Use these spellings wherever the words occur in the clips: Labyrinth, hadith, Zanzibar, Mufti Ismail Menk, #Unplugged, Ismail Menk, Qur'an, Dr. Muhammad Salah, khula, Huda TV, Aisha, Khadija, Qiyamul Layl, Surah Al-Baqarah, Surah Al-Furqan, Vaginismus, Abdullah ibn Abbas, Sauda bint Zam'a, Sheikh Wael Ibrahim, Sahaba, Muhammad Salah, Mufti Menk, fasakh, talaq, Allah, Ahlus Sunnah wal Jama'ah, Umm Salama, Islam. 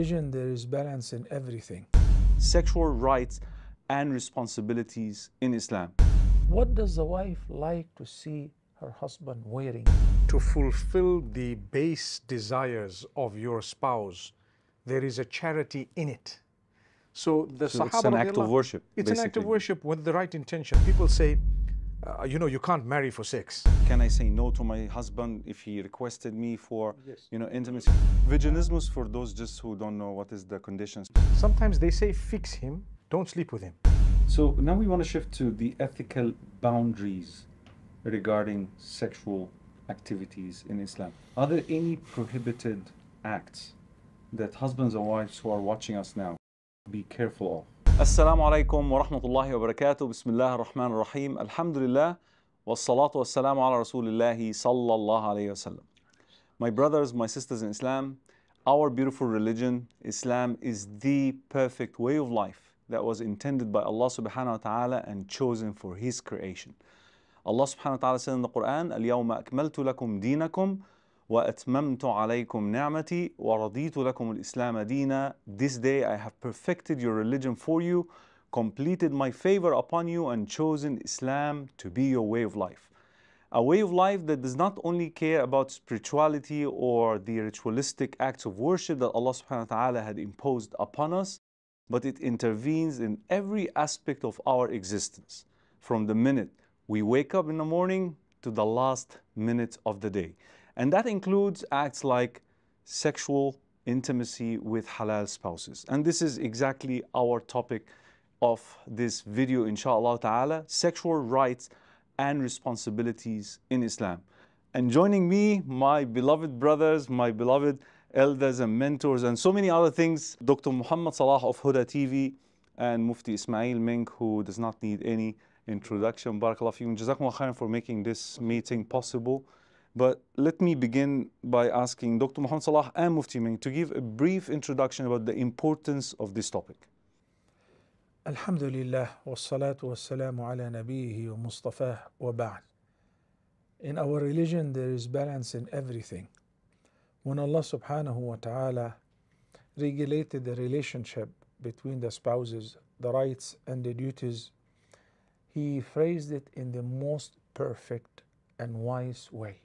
religion, there is balance in everything. Sexual rights and responsibilities in Islam. What does the wife like to see her husband wearing? To fulfill the base desires of your spouse, there is a charity in it. So the Sahaba, it's an act of worship. It's basically an act of worship with the right intention. People say, you know, you can't marry for sex. Can I say no to my husband if he requested me for, you know, intimacy? Vaginismus, for those just who don't know what is the conditions. Sometimes they say fix him, don't sleep with him. So now we want to shift to the ethical boundaries regarding sexual activities in Islam. Are there any prohibited acts that husbands and wives who are watching us now be careful of? Assalamu alaikum wa rahmatullahi wa barakatuh. Bismillah ar-Rahman ar-Rahim. Alhamdulillah. Wassalatu wassalamu ala rasulillahi sallallahu alayhi wa sallam. My brothers, my sisters in Islam, our beautiful religion, Islam, is the perfect way of life that was intended by Allah subhanahu wa ta'ala and chosen for His creation. Allah subhanahu wa ta'ala said in the Qur'an, "Al-yawma akmaltu lakum dinakum wa atmamtu alaykum ni'mati wa raditu lakum al-islam adina." This day I have perfected your religion for you, completed my favor upon you, and chosen Islam to be your way of life. A way of life that does not only care about spirituality or the ritualistic acts of worship that Allah subhanahu wa ta'ala had imposed upon us, but it intervenes in every aspect of our existence, from the minute we wake up in the morning to the last minute of the day. And that includes acts like sexual intimacy with halal spouses. And this is exactly our topic of this video, inshaAllah ta'ala, sexual rights and responsibilities in Islam. And joining me, my beloved brothers, my beloved elders and mentors, and so many other things, Dr. Muhammad Salah of Huda TV and Mufti Ismail Menk, who does not need any introduction. Barakallahu feekum. Jazakumullah khairan for making this meeting possible. But let me begin by asking Dr. Muhammad Salah and Mufti Menk to give a brief introduction about the importance of this topic. Alhamdulillah, wassalatu wassalamu ala nabihi wa mustafa wa ba'd. In our religion, there is balance in everything. When Allah subhanahu wa ta'ala regulated the relationship between the spouses, the rights and the duties, He phrased it in the most perfect and wise way.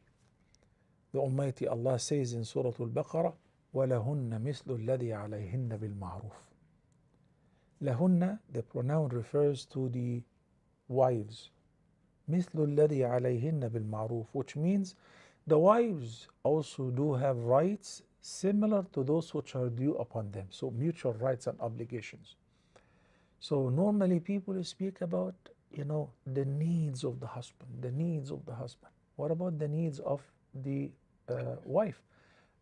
The Almighty Allah says in Surah Al-Baqarah, وَلَهُنَّ مِثْلُ الَّذِي عَلَيْهِنَّ بِالْمَعْرُوفِ. لَهُنَّ, the pronoun refers to the wives. مِثْلُ الَّذِي عَلَيْهِنَّ بِالْمَعْرُوفِ, which means the wives also do have rights similar to those which are due upon them. So mutual rights and obligations. So normally people speak about, you know, the needs of the husband, the needs of the husband. What about the needs of the wife?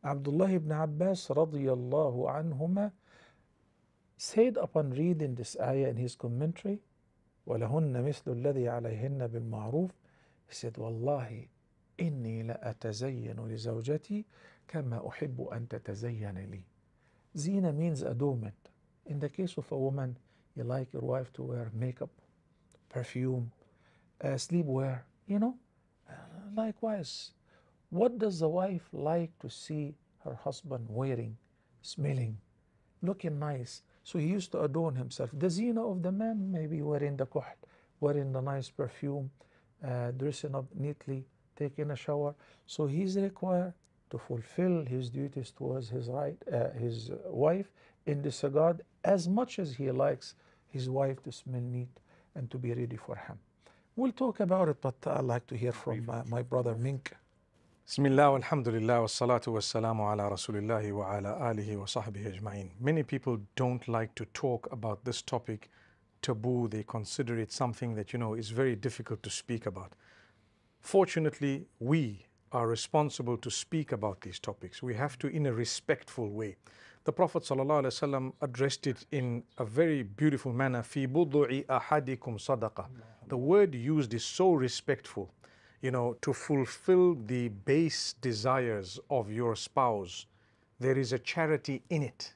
Abdullah ibn Abbas radiyallahu anhuma said upon reading this ayah in his commentary, وَلَهُنَّ مِثْلُ الَّذِي عَلَيْهِنَّ بِالْمَعْرُوفِ, he said, وَاللَّهِ إِنِّي لَأَتَزَيَّنُ لِزَوْجَتِي كَمَّا أُحِبُّ أَن تَتَزَيَّنَ لِي. Zina means adornment. In the case of a woman, you like your wife to wear makeup, perfume, sleepwear, you know. Likewise, what does the wife like to see her husband wearing, smelling, looking nice? So he used to adorn himself. The zina of the man may be wearing the kuhl, wearing the nice perfume, dressing up neatly, taking a shower. So he's required to fulfill his duties towards his wife in this regard, as much as he likes his wife to smell neat and to be ready for him. We'll talk about it, but I'd like to hear from my brother Menk. Bismillah, alhamdulillah, wassalatu wassalamu ala rasulillahi wa ala alihi wa sahbihi ajma'in. Many people don't like to talk about this topic, taboo. They consider it something that, you know, is very difficult to speak about. Fortunately, we are responsible to speak about these topics. We have to in a respectful way. The Prophet ﷺ addressed it in a very beautiful manner. فِي بُضُعِ أَحَدِكُمْ صَدَقَةً. The word used is so respectful, you know, to fulfill the base desires of your spouse, there is a charity in it.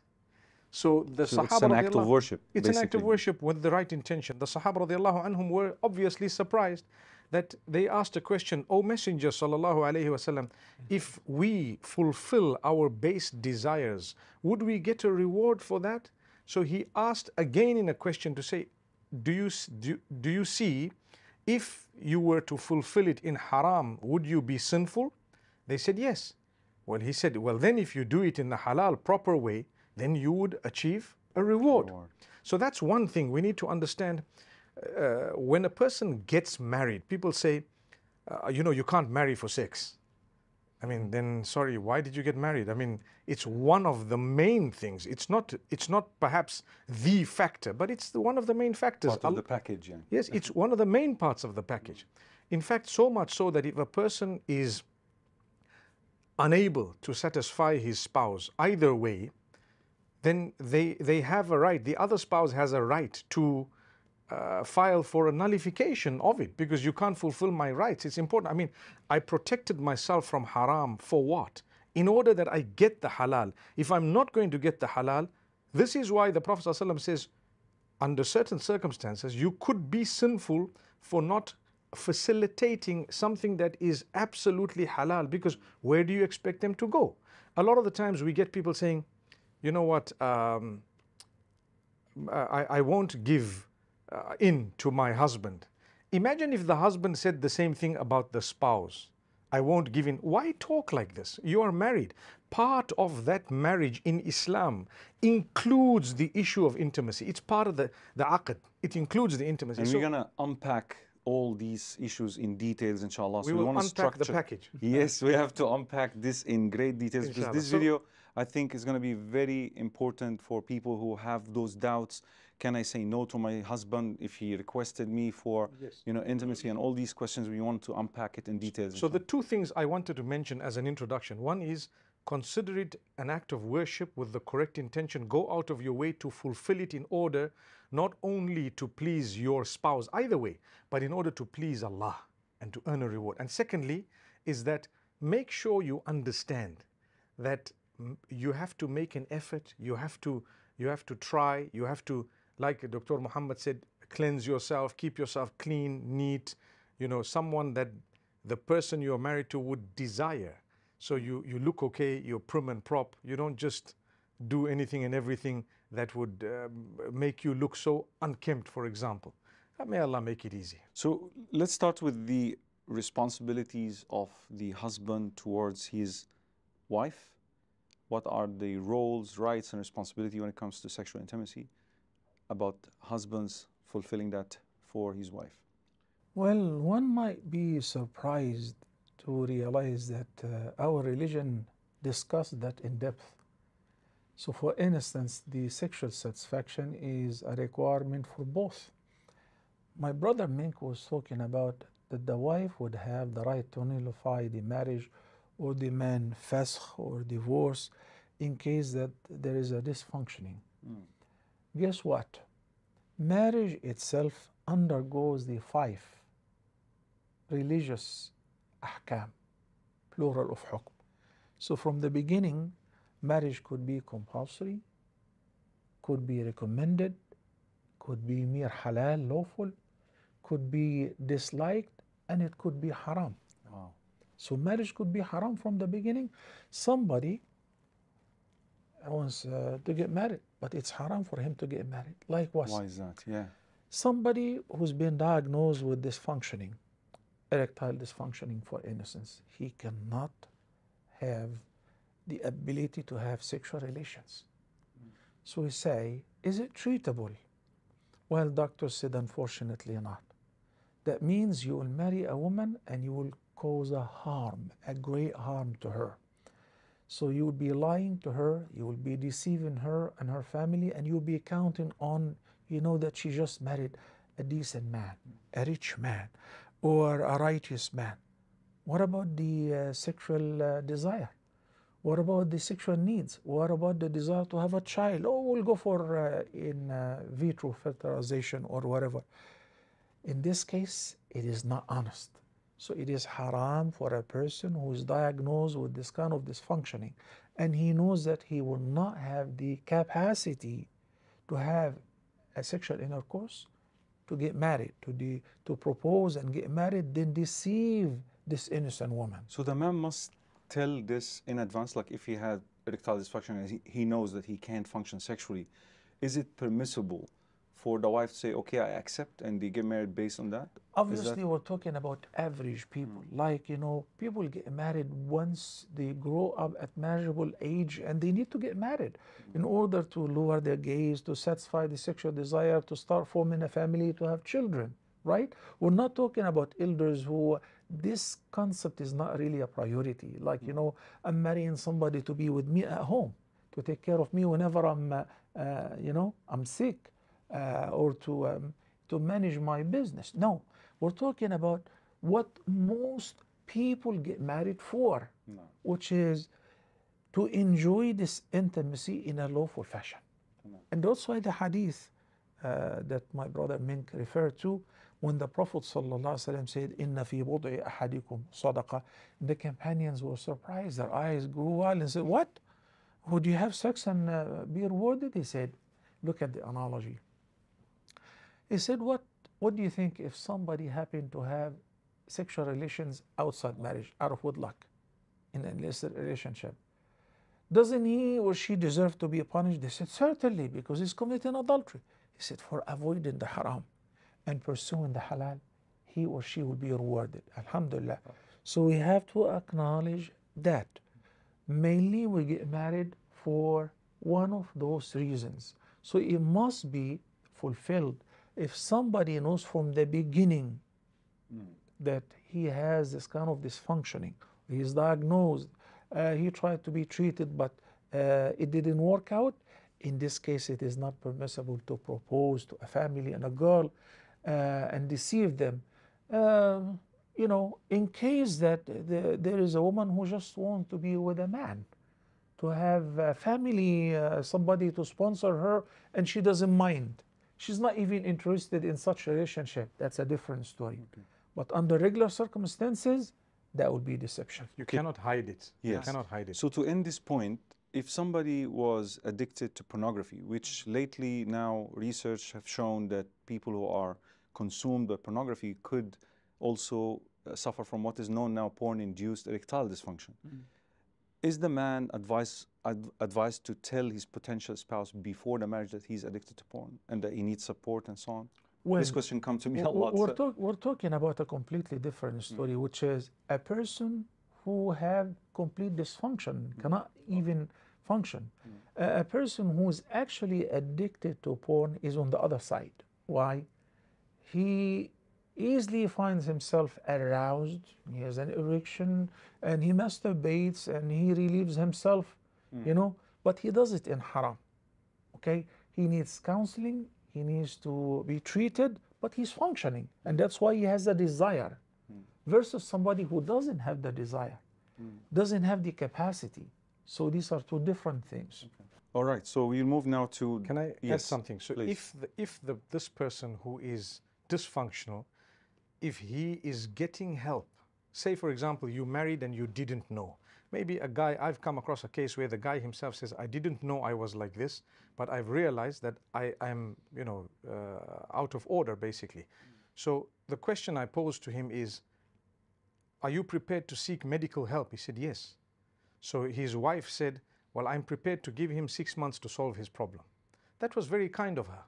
So the Sahaba, it's an act of worship. It's an act of worship with the right intention. The Sahaba radiallahu anhum were obviously surprised that they asked a question, O Messenger sallallahu alaihi wasallam, if we fulfill our base desires, would we get a reward for that? So he asked again in a question to say, do you see, if you were to fulfill it in haram, would you be sinful? They said yes. Well, he said, well then if you do it in the halal proper way, then you would achieve a reward. So that's one thing we need to understand. When a person gets married, people say, you know, you can't marry for sex. I mean, then sorry, why did you get married? I mean, it's one of the main things. It's not perhaps the factor, but it's one of the main factors. Part of the package, yeah. Yes, it's one of the main parts of the package. In fact, so much so that if a person is unable to satisfy his spouse either way, then they have a right, the other spouse has a right to file for a nullification of it, because you can't fulfill my rights. It's important. I mean, I protected myself from haram for what? In order that I get the halal. If I'm not going to get the halal, this is why the Prophet ﷺ says, under certain circumstances, you could be sinful for not facilitating something that is absolutely halal, because where do you expect them to go? A lot of the times we get people saying, you know what, I won't give in to my husband. Imagine if the husband said the same thing about the spouse. I won't give in. Why talk like this? You are married. Part of that marriage in Islam includes the issue of intimacy. It's part of the aqd. It includes the intimacy. And so we're going to unpack all these issues in details, inshallah. So we will unpack the package. Yes, we have to unpack this in great details, because this video, I think, is going to be very important for people who have those doubts. Can I say no to my husband if he requested me for, you know, intimacy and all these questions? We want to unpack it in detail. So the two things I wanted to mention as an introduction. One is, consider it an act of worship with the correct intention. Go out of your way to fulfill it in order not only to please your spouse either way, but in order to please Allah and to earn a reward. And secondly is that make sure you understand that you have to make an effort, you have to try, you have to, like Dr. Muhammad said, cleanse yourself, keep yourself clean, neat, you know, someone that the person you're married to would desire. So you look okay, you're prim and prop, you don't just do anything and everything that would make you look so unkempt, for example. May Allah make it easy. So let's start with the responsibilities of the husband towards his wife. What are the roles, rights and responsibility when it comes to sexual intimacy, about husbands fulfilling that for his wife? Well, one might be surprised to realize that our religion discussed that in depth. So for instance, the sexual satisfaction is a requirement for both. My brother Menk was talking about that the wife would have the right to nullify the marriage or demand fasakh or divorce in case that there is a dysfunctioning. Guess what? Marriage itself undergoes the 5 religious ahkam, plural of hukm. So from the beginning, marriage could be compulsory, could be recommended, could be mere halal, lawful, could be disliked, and it could be haram. Wow. So marriage could be haram from the beginning. Somebody wants to get married, but it's haram for him to get married. Likewise. Why is that? Yeah. Somebody who's been diagnosed with dysfunctioning, erectile dysfunctioning for instance, he cannot have the ability to have sexual relations. So we say, is it treatable? Well, doctors said, unfortunately not. That means you will marry a woman and you will cause a harm, a great harm to her. So you will be lying to her, you will be deceiving her and her family, and you'll be counting on, you know, that she just married a decent man, a rich man, or a righteous man. What about the sexual desire? What about the sexual needs? What about the desire to have a child? Oh, we'll go for in vitro fertilization or whatever. In this case, it is not honest. So it is haram for a person who is diagnosed with this kind of dysfunctioning, and he knows that he will not have the capacity to have a sexual intercourse, to get married, to propose and get married, then deceive this innocent woman. So the man must tell this in advance, like if he had erectile dysfunction and he knows that he can't function sexually, is it permissible for the wife to say, okay, I accept, and they get married based on that? Obviously, we're talking about average people. Like, you know, people get married once they grow up at marriageable age, and they need to get married in order to lower their gaze, to satisfy the sexual desire, to start forming a family, to have children, right? We're not talking about elders who, this concept is not really a priority. Like, you know, I'm marrying somebody to be with me at home, to take care of me whenever I'm, you know, I'm sick. Or to manage my business. No, we're talking about what most people get married for, which is to enjoy this intimacy in a lawful fashion. And that's why the hadith that my brother Menk referred to, when the Prophet ﷺ said, "Inna fi bud'i ahadikum sadaqa," the companions were surprised. Their eyes grew wild and said, "What? Would you have sex and be rewarded?" He said, "Look at the analogy." He said, what do you think if somebody happened to have sexual relations outside marriage, out of wedlock, in an illicit relationship? Doesn't he or she deserve to be punished? They said, certainly, because he's committing adultery. He said, for avoiding the haram and pursuing the halal, he or she will be rewarded. Alhamdulillah. So we have to acknowledge that. Mainly we get married for one of those reasons. So it must be fulfilled. If somebody knows from the beginning that he has this kind of dysfunctioning, he's diagnosed, he tried to be treated, but it didn't work out, in this case it is not permissible to propose to a family and a girl and deceive them. You know, in case that there is a woman who just wants to be with a man, to have a family, somebody to sponsor her, and she doesn't mind. She's not even interested in such a relationship. That's a different story. Okay. But under regular circumstances, that would be deception. You cannot hide it. Yes. You cannot hide it. So to end this point, if somebody was addicted to pornography, which lately now research have shown that people who are consumed by pornography could also suffer from what is known now porn-induced erectile dysfunction. Is the man advised to tell his potential spouse before the marriage that he's addicted to porn and that he needs support and so on? Well, this question comes to me a lot. We're talking about a completely different story, which is a person who have complete dysfunction, cannot even function. A person who is actually addicted to porn is on the other side. Why? He easily finds himself aroused, he has an erection, and he masturbates, and he relieves himself, you know, but he does it in haram, okay? He needs counseling, he needs to be treated, but he's functioning, and that's why he has a desire, versus somebody who doesn't have the desire, doesn't have the capacity. So these are two different things. Okay. All right, so we'll move now to... Can I add something? So please. If this person who is dysfunctional, if he is getting help, say for example, you married and you didn't know. Maybe a guy, I've come across a case where the guy himself says, I didn't know I was like this, but I've realized that I'm, you know, out of order basically. So the question I posed to him is, are you prepared to seek medical help? He said, yes. So his wife said, well, I'm prepared to give him 6 months to solve his problem. That was very kind of her.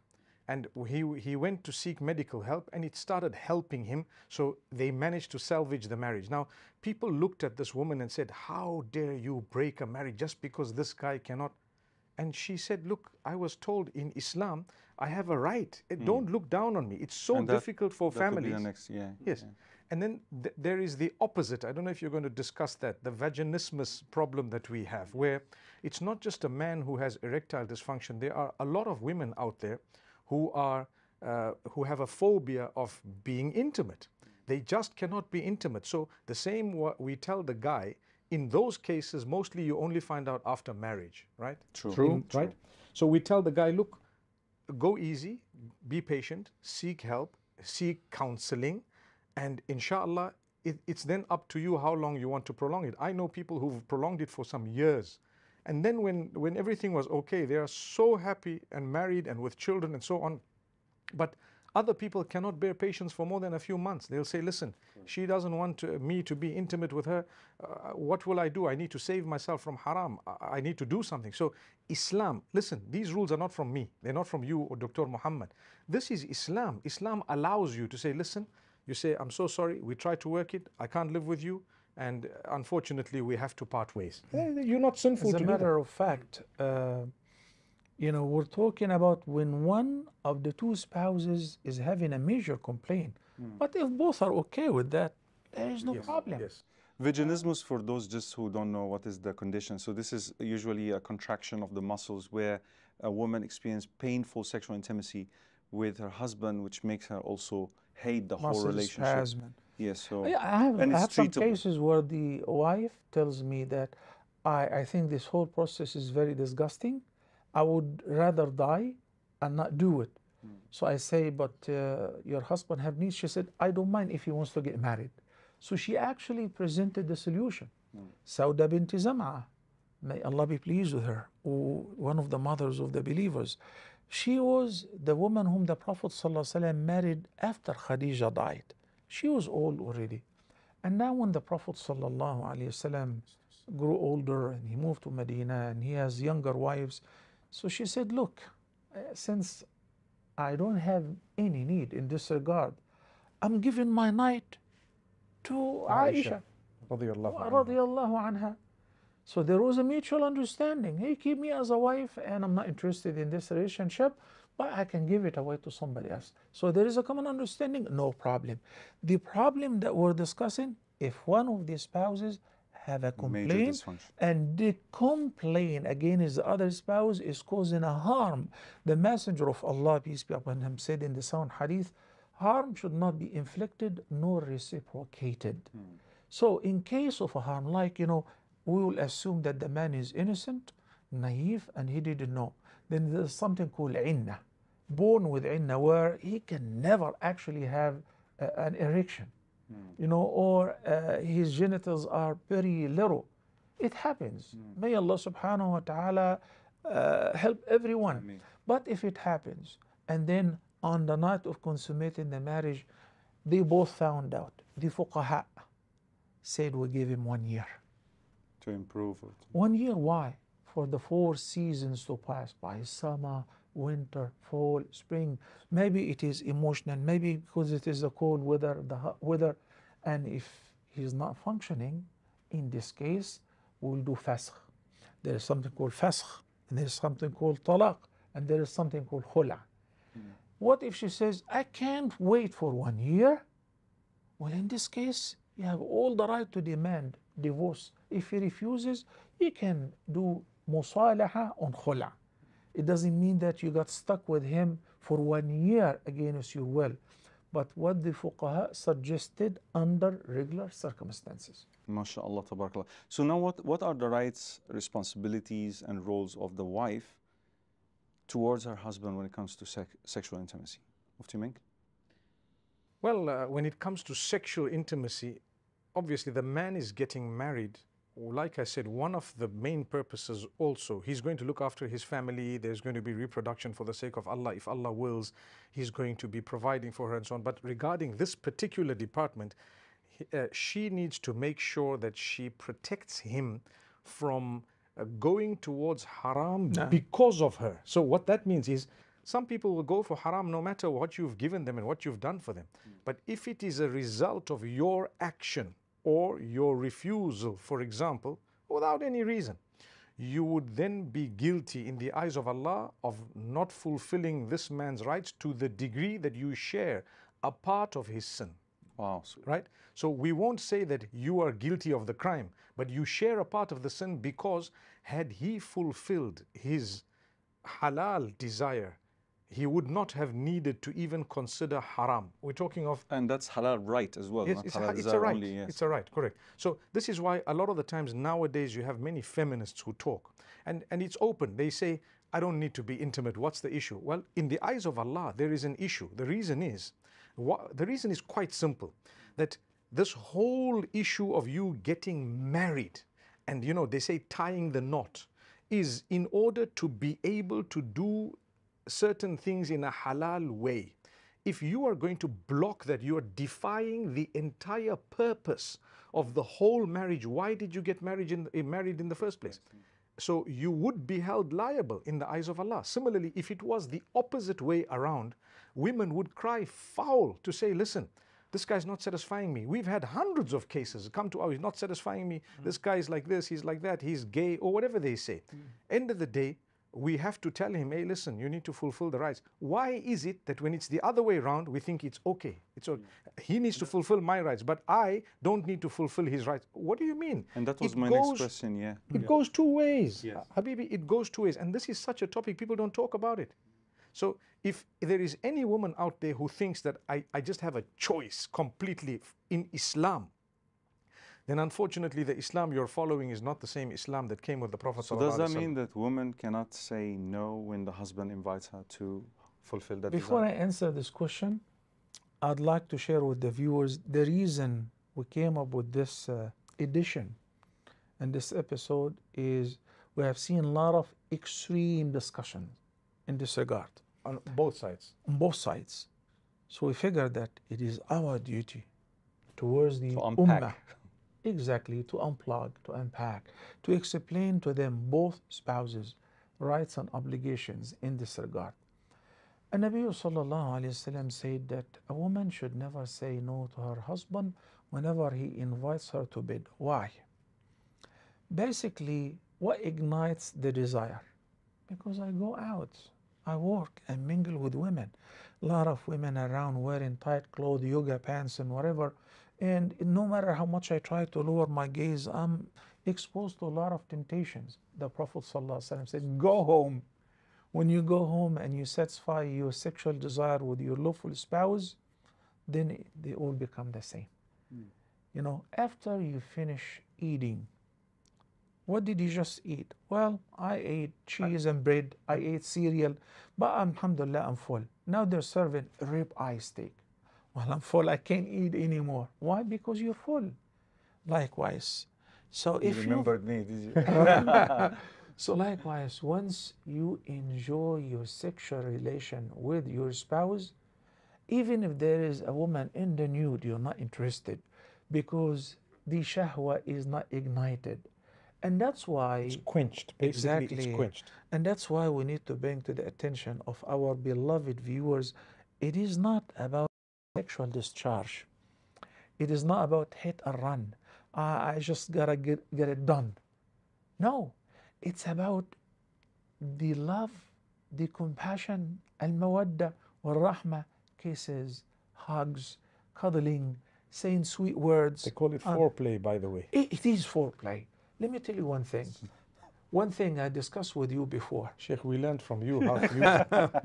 And he went to seek medical help, and it started helping him, so they managed to salvage the marriage. Now, people looked at this woman and said, how dare you break a marriage just because this guy cannot? And she said, look, I was told in Islam, I have a right. Don't look down on me. It's so difficult for families. And then there is the opposite. I don't know if you're going to discuss that, the vaginismus problem that we have, where it's not just a man who has erectile dysfunction. There are a lot of women out there who have a phobia of being intimate. They just cannot be intimate. So the same we tell the guy, in those cases, mostly you only find out after marriage, right? True. So we tell the guy, look, go easy, be patient, seek help, seek counseling, and inshallah, it's then up to you how long you want to prolong it. I know people who've prolonged it for some years. And then when everything was okay, they are so happy and married and with children and so on. But Other people cannot bear patience for more than a few months. They'll say, listen, she doesn't want me to be intimate with her. What will I do? I need to save myself from haram. I need to do something. So Islam, listen, these rules are not from me. They're not from you or Dr. Muhammad. This is Islam. Islam allows you to say, listen, you say, I'm so sorry. We tried to work it. I can't live with you. And unfortunately, we have to part ways. You're not sinful. As a matter of fact, you know, we're talking about when one of the two spouses is having a major complaint. But if both are okay with that, there is no problem. Yes. Vaginismus, for those just who don't know what is the condition. So this is usually a contraction of the muscles where a woman experiences painful sexual intimacy with her husband, which makes her also hate the whole relationship. Spasm. Yes, so I have some cases where the wife tells me that I think this whole process is very disgusting. I would rather die and not do it. So I say, but your husband have needs. She said, I don't mind if he wants to get married. So she actually presented the solution. Sauda bint Zam'a, may Allah be pleased with her, one of the mothers of the believers. She was the woman whom the Prophet ﷺ married after Khadija died. She was old already. And now when the Prophet ﷺ grew older and he moved to Medina and he has younger wives, so she said, look, since I don't have any need in this regard, I'm giving my night to Aisha radiallahu anha. So there was a mutual understanding. Hey, keep me as a wife and I'm not interested in this relationship, but I can give it away to somebody else. So there is a common understanding, no problem. The problem that we're discussing, if one of the spouses have a complaint and the complaint against the other spouse is causing a harm. The Messenger of Allah, peace be upon him, said in the sound hadith, harm should not be inflicted nor reciprocated. So in case of a harm, like, you know, we will assume that the man is innocent, naive, and he didn't know. Then there's something called inna, born with inna, where he can never actually have an erection, you know, or his genitals are very little. It happens. May Allah subhanahu wa ta'ala help everyone. Ameen. But if it happens, and then on the night of consummating the marriage, they both found out. The fuqaha said, we give him 1 year. To improve it. 1 year, why? For the 4 seasons to pass by, summer, winter, fall, spring. Maybe it is emotional, maybe because it is the cold weather, the hot weather. And if he's not functioning, in this case, we'll do fasakh. There is something called fasakh, and there is something called talaq, and there is something called khula. What if she says, I can't wait for 1 year? Well, in this case, you have all the right to demand divorce. If he refuses, he can do musalaha on khula. It doesn't mean that you got stuck with him for 1 year against your will, but what the fuqaha suggested under regular circumstances. MashaAllah, tabarakallah. So now what are the rights, responsibilities, and roles of the wife towards her husband when it comes to sexual intimacy? Mufti Menk? Well, when it comes to sexual intimacy, obviously the man is getting married. Like I said, one of the main purposes also, he's going to look after his family, there's going to be reproduction for the sake of Allah, if Allah wills, he's going to be providing for her and so on. But regarding this particular department, she needs to make sure that she protects him from going towards haram because of her. So what that means is, some people will go for haram no matter what you've given them and what you've done for them. But if it is a result of your action, or your refusal, for example, without any reason, you would then be guilty in the eyes of Allah of not fulfilling this man's rights to the degree that you share a part of his sin. Wow. Right? So we won't say that you are guilty of the crime, but you share a part of the sin because had he fulfilled his halal desire, he would not have needed to even consider haram. We're talking of... And that's halal right as well. Yes, it's a right. Only, yes. It's a right, correct. So this is why a lot of the times nowadays you have many feminists who talk. And it's open. They say, I don't need to be intimate. What's the issue? Well, in the eyes of Allah, there is an issue. The reason is quite simple. That this whole issue of you getting married and, you know, they say tying the knot is in order to be able to do certain things in a halal way. if you are going to block that, you are defying the entire purpose of the whole marriage. Why did you get married in the first place? So you would be held liable in the eyes of Allah. Similarly, if it was the opposite way around, women would cry foul to say, listen, this guy's not satisfying me. We've had hundreds of cases come to our, he's not satisfying me. This guy's like this, he's like that, he's gay, or whatever they say. End of the day, we have to tell him, hey, listen, you need to fulfill the rights. Why is it that when it's the other way around, we think it's okay? It's okay. He needs to fulfill my rights, but I don't need to fulfill his rights. What do you mean? And that was my next question, yeah. It goes two ways. Yes. Habibi, it goes two ways. And this is such a topic, people don't talk about it. So if there is any woman out there who thinks that I just have a choice completely in Islam, then unfortunately the Islam you're following is not the same Islam that came with the Prophet. So does that mean that women cannot say no when the husband invites her to fulfill that Before desire? I answer this question, I'd like to share with the viewers the reason we came up with this edition and this episode is we have seen a lot of extreme discussions in this regard. On both sides? On both sides. So we figured that it is our duty towards the Ummah. Exactly, to unplug, to unpack, to explain to them both spouses' rights and obligations in this regard. And Nabi Sallallahu Alaihi Wasallam said that a woman should never say no to her husband whenever he invites her to bed. Why? Basically, what ignites the desire? Because I go out, I work and mingle with women. A lot of women around wearing tight clothes, yoga pants and whatever. And no matter how much I try to lower my gaze, I'm exposed to a lot of temptations. The Prophet ﷺ said, go home. When you go home and you satisfy your sexual desire with your lawful spouse, then they all become the same. You know, after you finish eating, what did you just eat? Well, I ate cheese and bread. I ate cereal. But alhamdulillah, I'm full. Now they're serving ribeye steak. Well, I'm full, I can't eat anymore. Why? Because you're full. Likewise. So if you remembered me, did you? So likewise, once you enjoy your sexual relation with your spouse, even if there is a woman in the nude, you're not interested because the shahwa is not ignited. And that's why it's quenched. Basically, exactly. It's quenched. And that's why we need to bring to the attention of our beloved viewers, it is not about sexual discharge. It is not about hit and run. I just gotta get it done. No, it's about the love, the compassion, al-mawadda, wal-rahma, kisses, hugs, cuddling, saying sweet words. They call it foreplay, by the way. It is foreplay. Let me tell you one thing. One thing I discussed with you before. Sheikh, we learned from you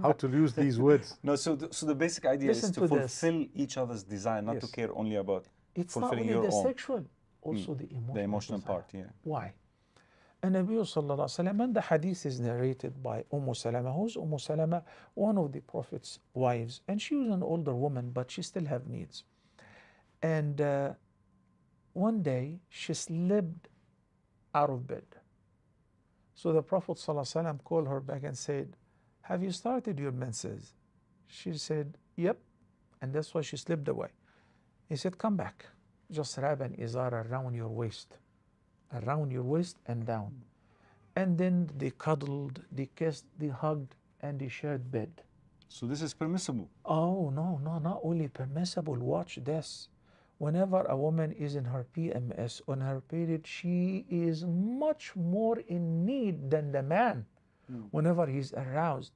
how to use these words. No, so the basic idea is to fulfill each other's desire, not to care only about fulfilling your own. It's not only the sexual, also the emotional. The emotional part, yeah. Why? And Nabi Sallallahu Alaihi Wasallam, and the hadith is narrated by Umm Salama. Who's Umm Salama? One of the Prophet's wives. And she was an older woman, but she still had needs. And one day, she slipped out of bed. So the Prophet ﷺ called her back and said, have you started your menses? She said, yep. And that's why she slipped away. He said, come back. Just wrap an izar around your waist. Around your waist and down. And then they cuddled, they kissed, they hugged, and they shared bed. So this is permissible? Oh, no, no, not only permissible. Watch this. Whenever a woman is in her PMS, on her period, she is much more in need than the man whenever he's aroused.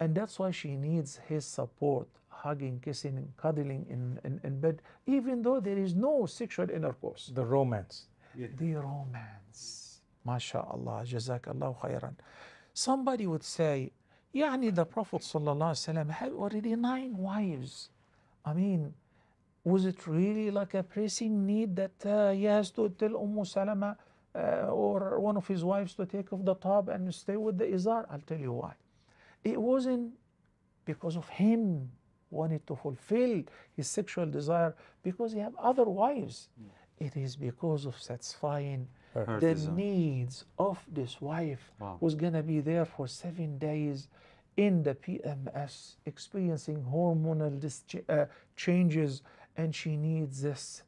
And that's why she needs his support, hugging, kissing, cuddling in bed, even though there is no sexual intercourse. The romance. Yeah. The romance. MashaAllah, Jazakallah khairan. Somebody would say, Yani the Prophet ﷺ had already 9 wives. I mean, was it really like a pressing need that he has to tell Umm Salama or one of his wives to take off the top and stay with the izar? I'll tell you why. It wasn't because of him wanted to fulfill his sexual desire because he had other wives. It is because of satisfying the needs of this wife who's going to be there for 7 days in the PMS, experiencing hormonal changes, and she needs this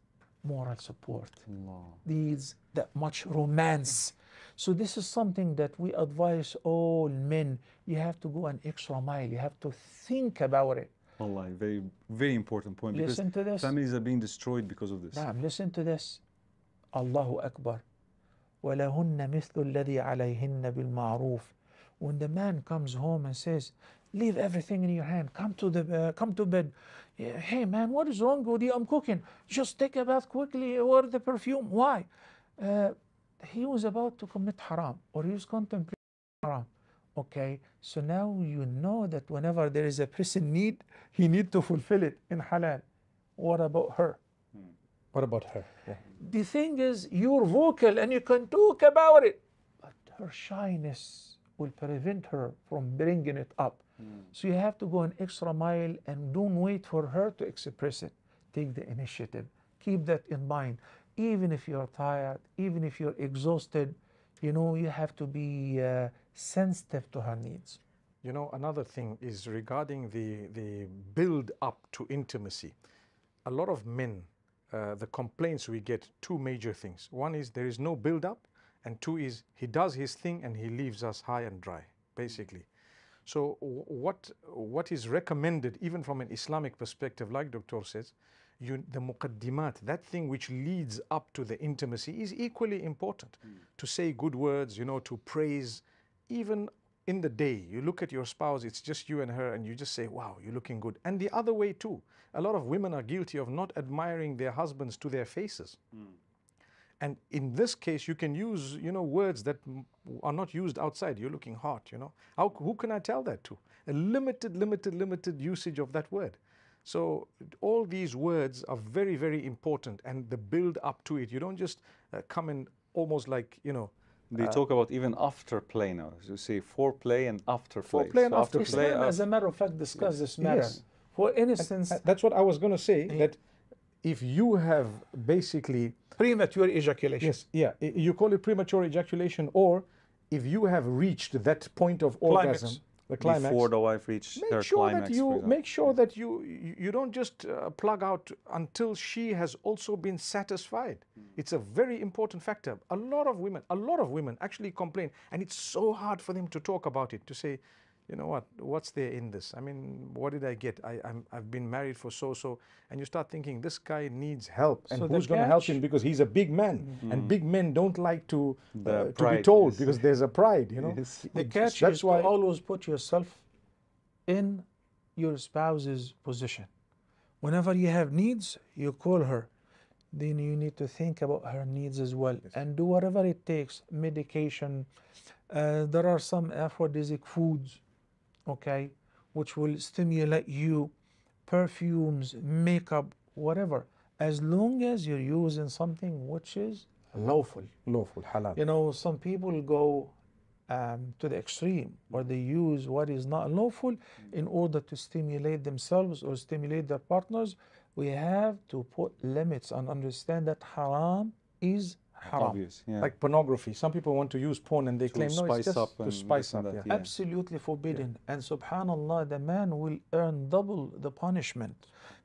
moral support, needs that much romance. So this is something that we advise all men. You have to go an extra mile. You have to think about it. Allah, very, very important point. Listen to this. Families are being destroyed because of this. Naam, listen to this. Allahu Akbar. وَلَهُنَّ مِثْلُ الَّذِي عَلَيْهِنَّ بِالْمَعْرُوفِ. When the man comes home and says, leave everything in your hand, come to bed. Yeah, hey man, what is wrong with you? I'm cooking. Just take a bath quickly, or the perfume. Why? He was about to commit haram, or he was contemplating haram. Okay, so now you know that whenever there is a person need, he need to fulfill it in halal. What about her? What about her? Yeah. The thing is, you're vocal and you can talk about it, but her shyness will prevent her from bringing it up. So you have to go an extra mile and don't wait for her to express it. Take the initiative. Keep that in mind. Even if you're tired, even if you're exhausted, you know, you have to be sensitive to her needs. You know, another thing is regarding the build up to intimacy. A lot of men, the complaints we get, two major things. One is there is no build up, and two is he does his thing and he leaves us high and dry, basically. So what is recommended, even from an Islamic perspective, like Doctor says, the muqaddimat, that thing which leads up to the intimacy, is equally important. To say good words, you know, to praise. Even in the day, you look at your spouse, it's just you and her, and you just say, wow, you're looking good. And the other way too. A lot of women are guilty of not admiring their husbands to their faces. And in this case, you can use, you know, words that are not used outside. You're looking hot, you know. Who can I tell that to? A limited usage of that word. So all these words are very, very important, and the build up to it. You don't just come in almost like, you know. They talk about even afterplay now. You say foreplay and afterplay. Foreplay and so afterplay. Islam, as a matter of fact, discuss this matter. Yes. For instance, that's what I was going to say. That if you have basically premature ejaculation. Yes. Yeah. You call it premature ejaculation, or if you have reached that point of orgasm. The climax. Before the wife reaches her climax. Make sure that you don't just plug out until she has also been satisfied. It's a very important factor. A lot of women actually complain, and it's so hard for them to talk about it, to say, you know what, what's there in this? I mean, what did I get? I've been married for so-so. And you start thinking, this guy needs help. And so who's going to help him? Because he's a big man. And big men don't like to be told because there's a pride, you know. The catch is to always put yourself in your spouse's position. Whenever you have needs, you call her. Then you need to think about her needs as well. And do whatever it takes. Medication. There are some aphrodisiac foods, okay, which will stimulate you, perfumes, makeup, whatever, as long as you're using something which is lawful. Lawful, halal. You know, some people go to the extreme, where they use what is not lawful in order to stimulate themselves or stimulate their partners. We have to put limits and understand that haram is haram. Obvious, yeah. Like pornography. Some people want to use porn and they claim, no, it's just to spice up. Yeah. Absolutely forbidden. Yeah. And subhanallah, the man will earn double the punishment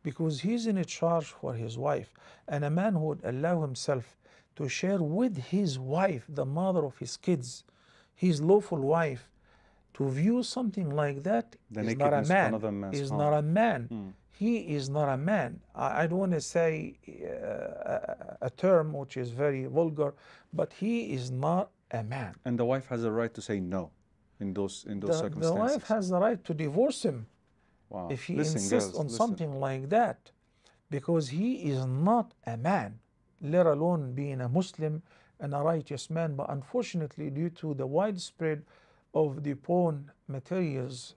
because he's in a charge for his wife. And a man who would allow himself to share with his wife, the mother of his kids, his lawful wife, to view something like that is not a man. Is not a man. He is not a man. I don't want to say a term which is very vulgar, but he is not a man. And the wife has a right to say no in those circumstances. The wife has the right to divorce him if he insists on something like that, because he is not a man, let alone being a Muslim and a righteous man. But unfortunately, due to the widespread of the porn materials,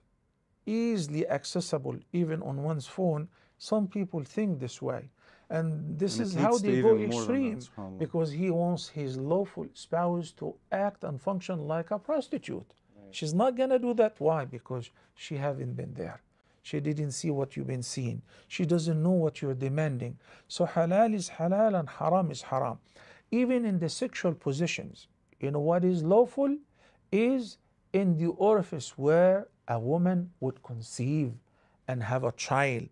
easily accessible even on one's phone, some people think this way, and this is how they go extreme, because he wants his lawful spouse to act and function like a prostitute. She's not gonna do that. Why? Because she haven't been there. She didn't see what you've been seeing. She doesn't know what you're demanding. So halal is halal and haram is haram. Even in the sexual positions, you know, what is lawful is in the orifice where a woman would conceive and have a child,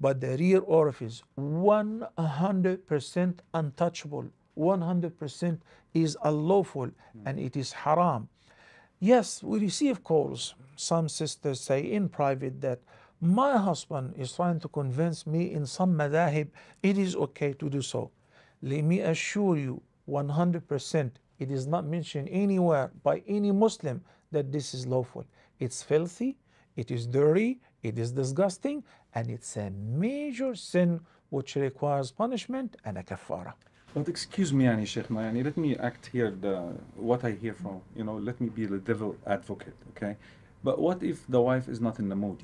but the rear orifice 100% untouchable, 100% is unlawful and it is haram. Yes, we receive calls. Some sisters say in private that my husband is trying to convince me in some madhahib it is okay to do so. Let me assure you 100% it is not mentioned anywhere by any Muslim that this is lawful. It's filthy, it is dirty, it is disgusting, and it's a major sin which requires punishment and a kafara. But excuse me, Sheikh, let me act here what I hear from, let me be the devil advocate, okay? But what if the wife is not in the mood,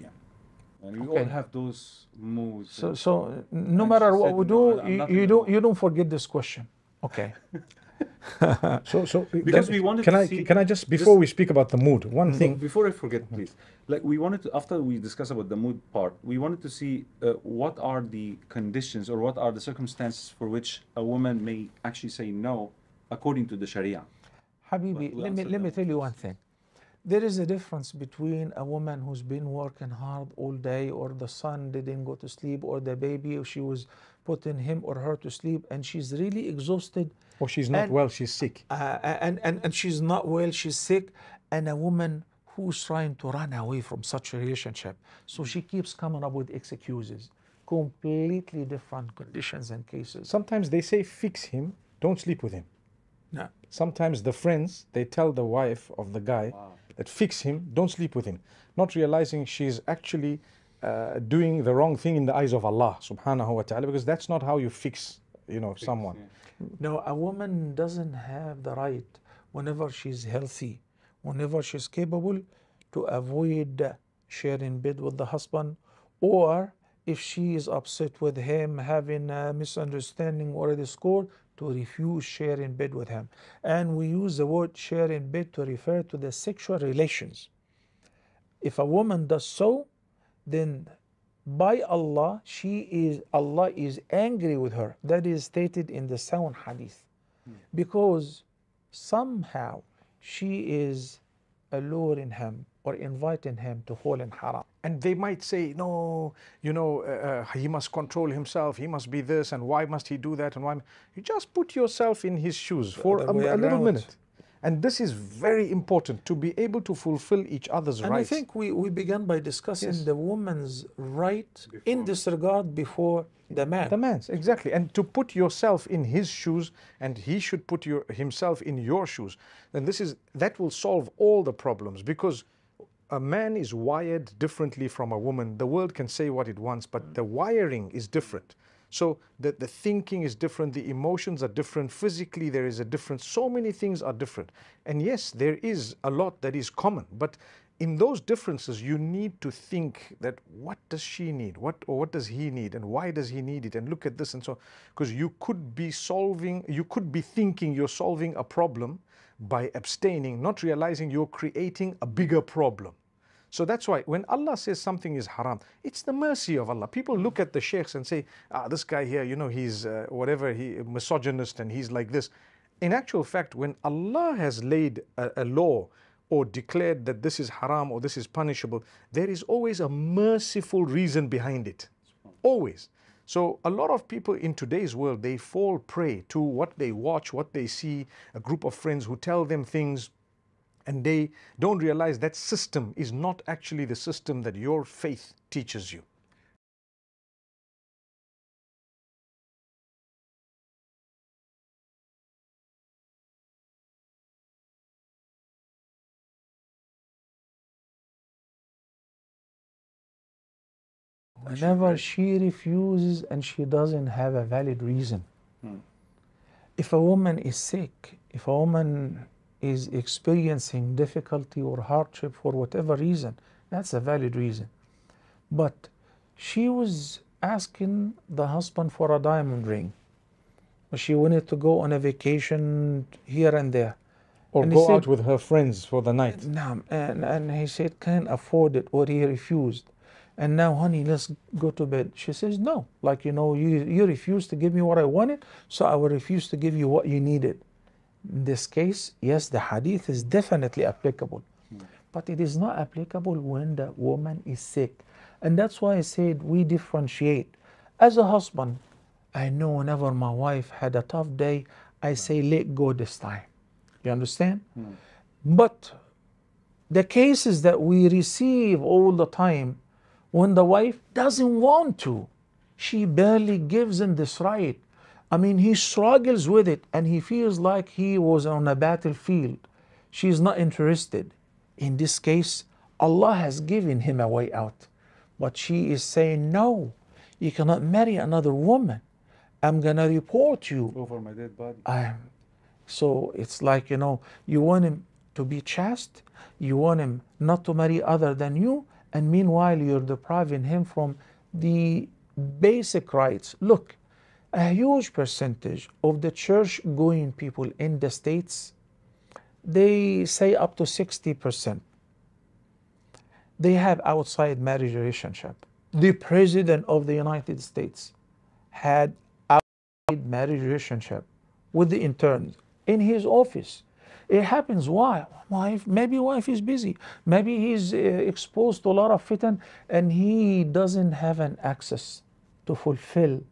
and we all have those moods. So no matter what we do, you don't forget this question, okay? Because we wanted to see, can I just, before we speak about the mood, one thing. Before I forget, please. Like we wanted to, after we discuss about the mood part, we wanted to see what are the conditions or what are the circumstances for which a woman may actually say no according to the Sharia. Habibi, let me tell you one thing. There is a difference between a woman who's been working hard all day, or the son didn't go to sleep, or the baby, or she was putting him or her to sleep, and she's really exhausted. Or she's not well, she's sick. And she's not well, she's sick, and a woman who's trying to run away from such a relationship. So she keeps coming up with excuses. Completely different conditions and cases. Sometimes they say, fix him, don't sleep with him. No. Sometimes the friends, they tell the wife of the guy, that fix him, don't sleep with him, not realizing she's actually doing the wrong thing in the eyes of Allah subhanahu wa ta'ala, because that's not how you fix, someone. Yeah. No, a woman doesn't have the right, whenever she's healthy, whenever she's capable, to avoid sharing bed with the husband, or if she is upset with him, having a misunderstanding or a discord, to refuse sharing bed with him. And we use the word sharing bed to refer to the sexual relations. If a woman does so, then by Allah, Allah is angry with her. That is stated in the sound hadith. Because somehow she is alluring him or inviting him to fall in haram. And they might say, no, he must control himself, he must be this, and why must he do that, and why? You just put yourself in his shoes for a little minute. And this is very important, to be able to fulfill each other's rights. And I think we began by discussing the woman's right in this regard before the man. The man's, exactly. And to put yourself in his shoes, and he should put himself in your shoes. And that will solve all the problems, because a man is wired differently from a woman. The world can say what it wants, but the wiring is different. So the thinking is different, the emotions are different, physically there is a difference, so many things are different. And yes, there is a lot that is common, but in those differences you need to think that what does she need, what does he need, and why does he need it, and look at this and so on. Because you could be solving, you could be thinking you're solving a problem by abstaining, not realizing you're creating a bigger problem. So that's why when Allah says something is haram, it's the mercy of Allah. People look at the sheikhs and say, this guy here, he's whatever, he misogynist and he's like this. In actual fact, when Allah has laid a law or declared that this is haram or this is punishable, there is always a merciful reason behind it, always. So a lot of people in today's world, they fall prey to what they watch, what they see, a group of friends who tell them things, and they don't realize that system is not actually the system that your faith teaches you. Whenever she refuses and she doesn't have a valid reason. If a woman is sick, if a woman is experiencing difficulty or hardship for whatever reason, that's a valid reason. But she was asking the husband for a diamond ring. She wanted to go on a vacation here and there. Or go out with her friends for the night. And he said, can't afford it, or he refused. And now, honey, let's go to bed. She says, no. Like, you refused to give me what I wanted, so I will refuse to give you what you needed. In this case, yes, the hadith is definitely applicable. but it is not applicable when the woman is sick. And that's why I said we differentiate. As a husband, I know whenever my wife had a tough day, I say, let go this time. You understand? Mm. But the cases that we receive all the time, when the wife doesn't want to, she barely gives him this right. I mean, he struggles with it and he feels like he was on a battlefield. She's not interested. In this case, Allah has given him a way out. But she is saying, no, you cannot marry another woman. I'm going to report you. Over my dead body. So it's like, you know, you want him to be chaste. You want him not to marry other than you. And meanwhile, you're depriving him from the basic rights. Look, a huge percentage of the church-going people in the States, they say up to 60%. They have outside marriage relationship. The President of the United States had outside marriage relationship with the interns in his office. It happens. Why? Wife, maybe wife is busy. Maybe he's exposed to a lot of fitan and he doesn't have an access to fulfill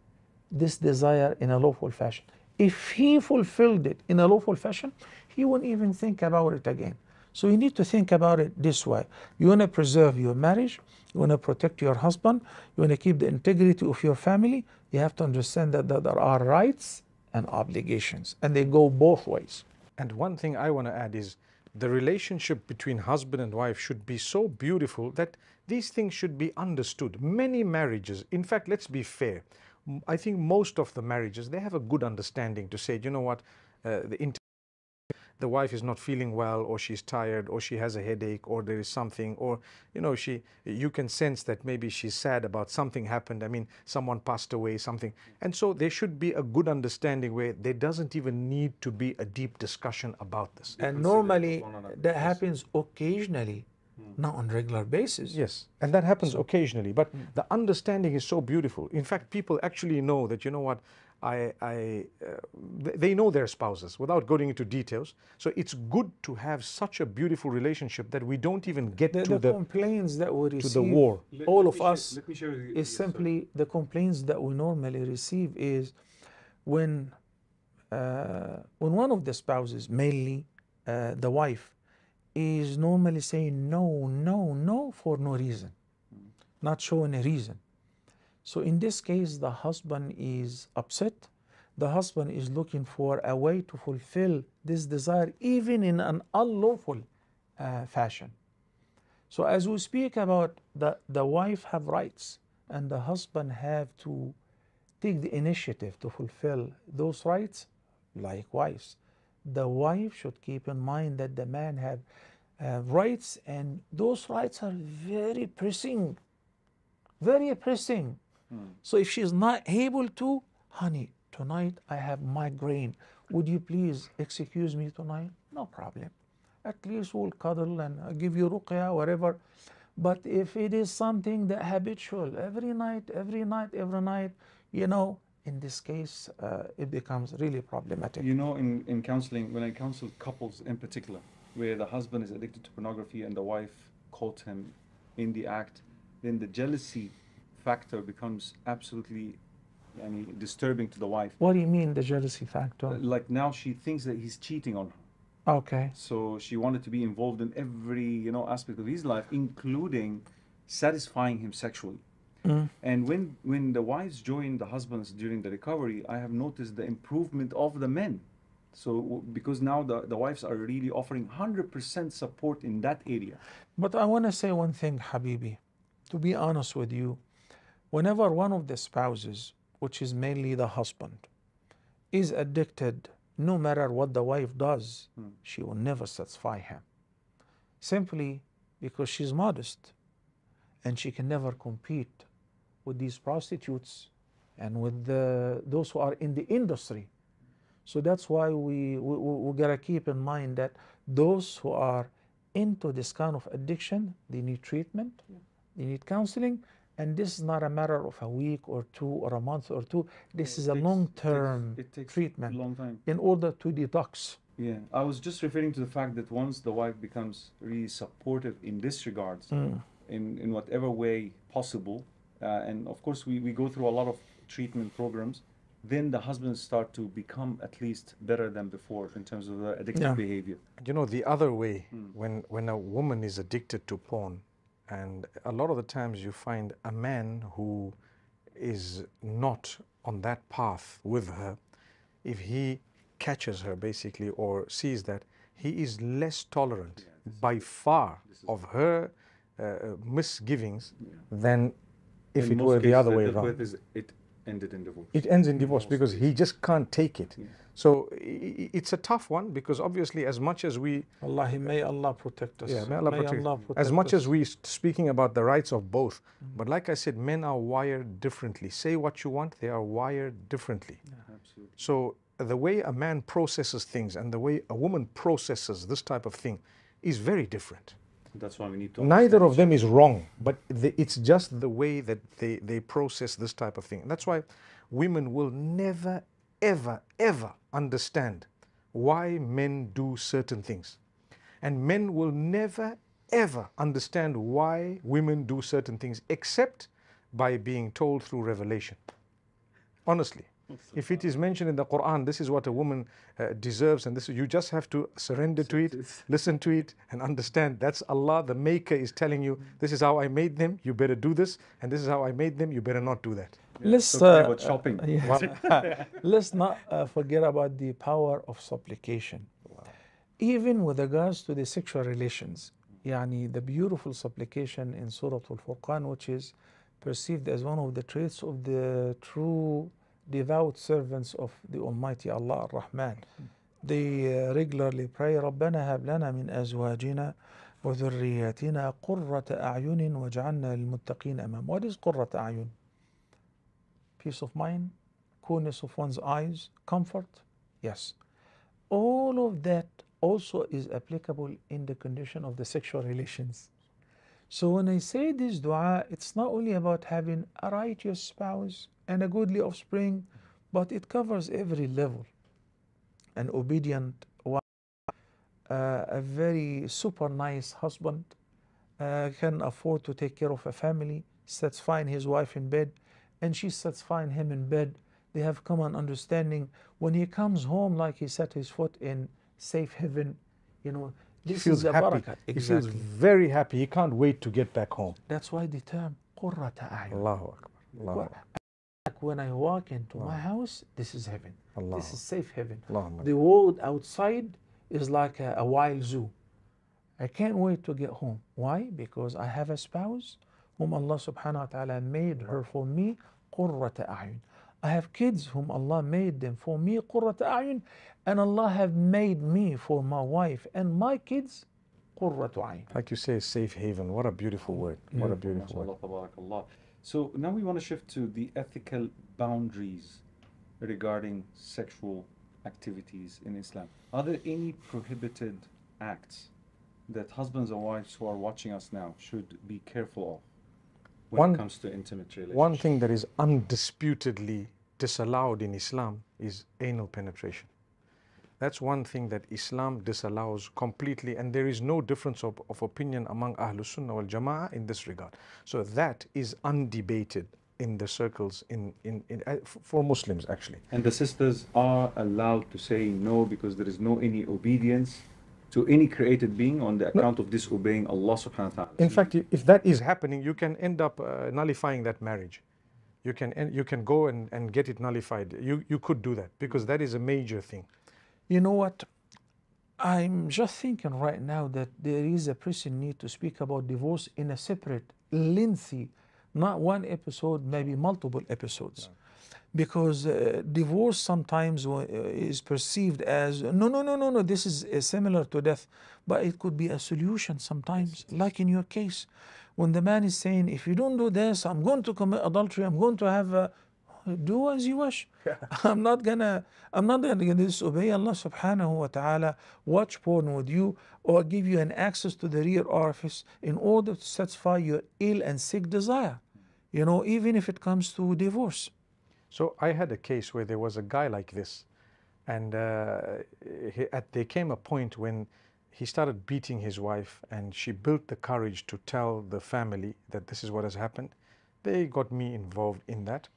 this desire in a lawful fashion. If he fulfilled it in a lawful fashion, he won't even think about it again. So you need to think about it this way. You want to preserve your marriage. You want to protect your husband. You want to keep the integrity of your family. You have to understand that there are rights and obligations, and they go both ways. And one thing I want to add is the relationship between husband and wife should be so beautiful that these things should be understood. Many marriages, in fact, let's be fair, I think most of the marriages, they have a good understanding to say, you know what, the wife is not feeling well, or she's tired, or she has a headache, or there is something, or, you know, you can sense that maybe she's sad about something happened. I mean, someone passed away, something. And so there should be a good understanding where there doesn't even need to be a deep discussion about this. And normally that happens occasionally, not on a regular basis. Yes, and that happens occasionally. But the understanding is so beautiful. In fact, people actually know that, you know what, they know their spouses without going into details. So it's good to have such a beautiful relationship that we don't even get to the complaints that we receive. To the war. The complaints that we normally receive is when one of the spouses, mainly the wife, is normally saying no, no, no for no reason, not showing a reason. So in this case, the husband is upset. The husband is looking for a way to fulfill this desire, even in an unlawful fashion. So as we speak about the wife have rights, and the husband have to take the initiative to fulfill those rights. Likewise, the wife should keep in mind that the man have rights, and those rights are very pressing, very pressing. So if she's not able to, honey, tonight I have migraine. Would you please excuse me tonight? No problem. At least we'll cuddle and I'll give you ruqya, whatever. But if it is something that habitual, every night, you know, in this case, it becomes really problematic. You know, in counseling, when I counsel couples in particular, where the husband is addicted to pornography and the wife caught him in the act, then the jealousy factor becomes absolutely disturbing to the wife. What do you mean, the jealousy factor? Like now she thinks that he's cheating on her. Okay. So she wanted to be involved in every, you know, aspect of his life, including satisfying him sexually. Mm. And when the wives join the husbands during the recovery, I have noticed the improvement of the men. So because now the wives are really offering 100% support in that area. But I want to say one thing, Habibi. To be honest with you, whenever one of the spouses, which is mainly the husband, is addicted, no matter what the wife does, she will never satisfy him. Simply because she's modest and she can never compete with these prostitutes and with those who are in the industry. So that's why we gotta keep in mind that those who are into this kind of addiction, they need treatment. They need counseling, And this is not a matter of a week or two or a month or two. This is a long-term treatment in order to detox. Yeah, I was just referring to the fact that once the wife becomes really supportive in this regard, in whatever way possible, and of course we go through a lot of treatment programs, then the husbands start to become at least better than before in terms of their addictive behavior. You know, the other way, when a woman is addicted to porn, and a lot of the times you find a man who is not on that path with her, if he catches her basically or sees that, he is less tolerant by far of her misgivings than if it were the other way around. Ended in divorce. It ends in divorce because he just can't take it. Yeah. So it's a tough one because obviously, as much as we may Allah protect us. Yeah, may Allah protect us. As much as we speaking about the rights of both, but like I said, men are wired differently. Say what you want, they are wired differently. Yeah, absolutely. So the way a man processes things and the way a woman processes this type of thing is very different. That's why we need to. Neither of them is wrong, but it's just the way that they process this type of thing. And that's why women will never, ever, ever understand why men do certain things. And men will never, ever understand why women do certain things, except by being told through revelation. Honestly. If it is mentioned in the Qur'an, this is what a woman deserves, and this you just have to surrender to it, listen to it, and understand that's Allah, the maker, is telling you, this is how I made them, you better do this, and this is how I made them, you better not do that. Yeah, let's, about shopping. Let's not forget about the power of supplication. Wow. Even with regards to the sexual relations, the beautiful supplication in Surah Al-Furqan, which is perceived as one of the traits of the true devout servants of the Almighty Allah Ar-Rahman. They regularly pray, رَبَّنَا هَبْ لَنَا مِنْ أَزْوَاجِنَا وَذُرِّيَّاتِنَا قُرَّةَ أَعْيُنٍ وَاجْعَلْنَا لِلْمُتَّقِينَ إِمَامًا. What is قُرَّةَ أَعْيُنٍ? Peace of mind, coolness of one's eyes, comfort. Yes. All of that also is applicable in the condition of the sexual relations. So when I say this dua, it's not only about having a righteous spouse and a goodly offspring, but it covers every level. An obedient wife, a very super nice husband, can afford to take care of a family, satisfying his wife in bed, and she's satisfying him in bed. They have common understanding. When he comes home, like he set his foot in safe haven, you know, this is the barakah. Exactly. He feels very happy. He can't wait to get back home. That's why the term qurrata a'yun. Allahu Akbar. Allahu Akbar. When I walk into my house, this is heaven. Allah. This is safe heaven. Allah. The world outside is like a wild zoo. I can't wait to get home. Why? Because I have a spouse whom Allah subhanahu wa ta'ala made her for me, qurrata a'yun. I have kids whom Allah made them for me, qurrata a'yun. And Allah have made me for my wife and my kids, qurrata a'yun. Like you say, safe haven. What a beautiful word. What a beautiful word. So now we want to shift to the ethical boundaries regarding sexual activities in Islam. Are there any prohibited acts that husbands and wives who are watching us now should be careful of when it comes to intimate relationships? One thing that is undisputedly disallowed in Islam is anal penetration. That's one thing that Islam disallows completely, and there is no difference of opinion among Ahlus Sunnah wal Jama'ah in this regard. So that is undebated in the circles in for Muslims actually. And the sisters are allowed to say no because there is no any obedience to any created being on the account of disobeying Allah subhanahu wa ta'ala. In fact, if that is happening, you can end up nullifying that marriage. You can go and get it nullified. You could do that because that is a major thing. You know what, I'm just thinking right now that there is a pressing need to speak about divorce in a separate, lengthy, not one episode, maybe multiple episodes. Yeah. Because divorce sometimes is perceived as, no, this is similar to death, but it could be a solution sometimes, like in your case. When the man is saying, if you don't do this, I'm going to commit adultery, I'm going to have a... Do as you wish. I'm not gonna disobey Allah subhanahu wa ta'ala, watch porn with you, or give you an access to the rear orifice in order to satisfy your ill and sick desire. you know, even if it comes to divorce. So I had a case where there was a guy like this, and there came a point when he started beating his wife, and she built the courage to tell the family that this is what has happened. They got me involved in that,